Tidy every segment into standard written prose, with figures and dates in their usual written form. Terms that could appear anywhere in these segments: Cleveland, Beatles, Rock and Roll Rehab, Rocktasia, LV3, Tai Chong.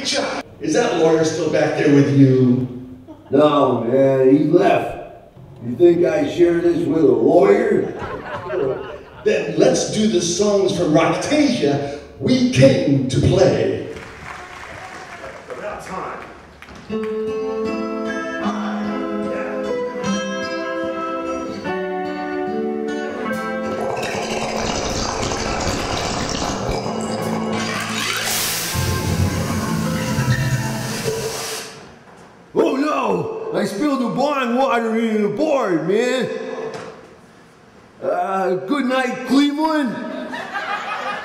picture. Is that lawyer still back there with you? No, man, he left. You think I share this with a lawyer? Then let's do the songs from Rocktasia we came to play. I spilled the wine water into the board, man. Good night, Cleveland.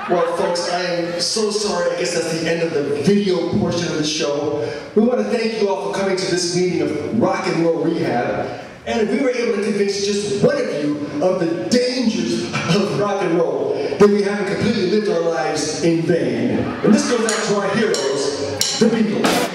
Well, folks, I am so sorry. I guess that's the end of the video portion of the show. We want to thank you all for coming to this meeting of Rock and Roll Rehab. And if we were able to convince just one of you of the dangers of rock and roll, then we haven't completely lived our lives in vain. And this goes out to our heroes, the Beatles.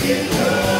Get